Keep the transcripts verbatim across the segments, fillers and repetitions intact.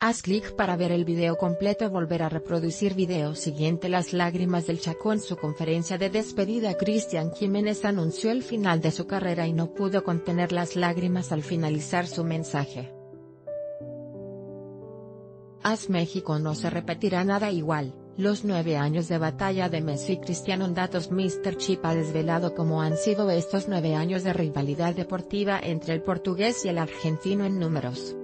Haz clic para ver el video completo y volver a reproducir video siguiente. Las lágrimas del Chaco. En su conferencia de despedida, Christian Giménez anunció el final de su carrera y no pudo contener las lágrimas al finalizar su mensaje. A S México no se repetirá nada igual. Los nueve años de batalla de Messi y Cristiano. Datos. mister Chip ha desvelado cómo han sido estos nueve años de rivalidad deportiva entre el portugués y el argentino en números.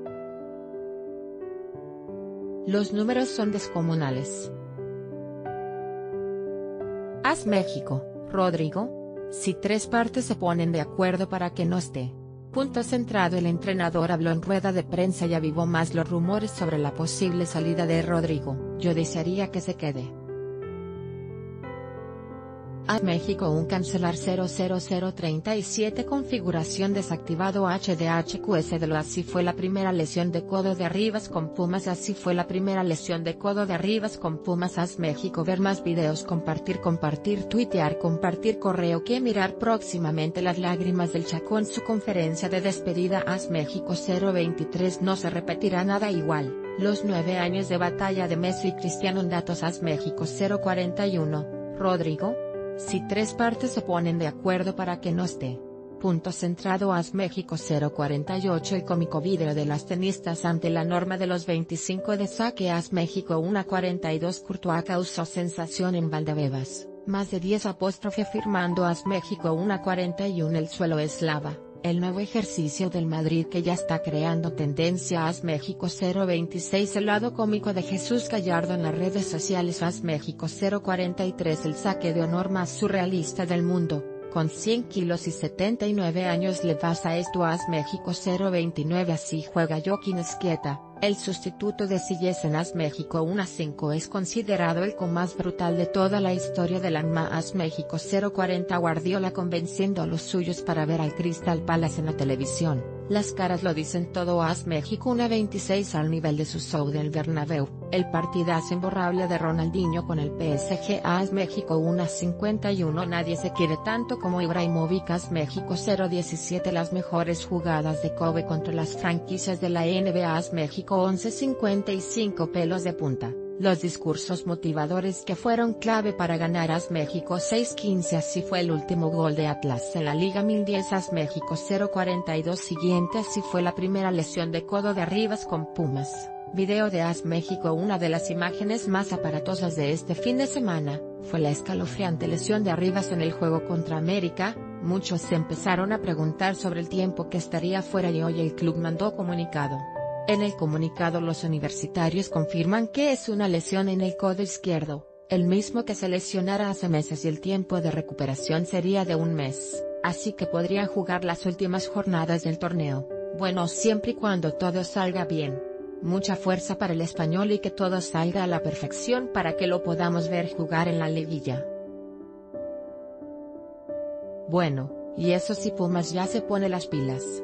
Los números son descomunales. A S México, Rodrigo. Si tres partes se ponen de acuerdo para que no esté. Punto centrado. El entrenador habló en rueda de prensa y avivó más los rumores sobre la posible salida de Rodrigo. Yo desearía que se quede. A S México. Un cancelar cero cero cero treinta y siete configuración desactivado H D H Q S D L O. Así fue la primera lesión de codo de Arribas con Pumas. Así fue la primera lesión de codo de Arribas con Pumas. A S México. Ver más videos. Compartir, compartir, tuitear, compartir, correo. Que mirar próximamente. Las lágrimas del Chaco. En su conferencia de despedida, A S México. Cero veintitrés No se repetirá nada igual. Los nueve años de batalla de Messi y Cristiano. Datos. A S México. Cero cuarenta y uno Rodrigo. Si tres partes se ponen de acuerdo para que no esté. Punto centrado. A S México. Cero cuarenta y ocho El cómico video de las tenistas ante la norma de los veinticinco de saque. A S México. Una cuarenta y dos Courtois causó sensación en Valdebebas, más de diez apóstrofe firmando A S México. Una cuarenta y uno El suelo eslava, el nuevo ejercicio del Madrid que ya está creando tendencia. A S México. Cero veintiséis El lado cómico de Jesús Gallardo en las redes sociales. A S México. Cero cuarenta y tres El saque de honor más surrealista del mundo, con cien kilos y setenta y nueve años le pasa esto a A S México. Cero veintinueve Así juega Joaquín Esquieta, el sustituto de Silles en A S México. Una cinco Es considerado el con más brutal de toda la historia del A M A. A S México. Cero cuarenta Guardiola convenciendo a los suyos para ver al Crystal Palace en la televisión. Las caras lo dicen todo. A S México. Una veintiséis Al nivel de su show del Bernabéu, el partidazo imborrable de Ronaldinho con el P S G. A S México. Una cincuenta y uno Nadie se quiere tanto como Ibrahimovic. A S México. Cero diecisiete Las mejores jugadas de Kobe contra las franquicias de la N B A. A S México. Once cincuenta y cinco Pelos de punta, los discursos motivadores que fueron clave para ganar. A S México. Seis quince Así fue el último gol de Atlas en la Liga mil diez. A S México. Cero cuarenta y dos Siguiente Así fue la primera lesión de codo de Arribas con Pumas. Video de A S México. Una de las imágenes más aparatosas de este fin de semana fue la escalofriante lesión de Arribas en el juego contra América. Muchos se empezaron a preguntar sobre el tiempo que estaría fuera y hoy el club mandó comunicado. En el comunicado, los universitarios confirman que es una lesión en el codo izquierdo, el mismo que se lesionara hace meses, y el tiempo de recuperación sería de un mes, así que podría jugar las últimas jornadas del torneo. Bueno, siempre y cuando todo salga bien. Mucha fuerza para el español y que todo salga a la perfección para que lo podamos ver jugar en la liguilla. Bueno, y eso sí, Pumas ya se pone las pilas.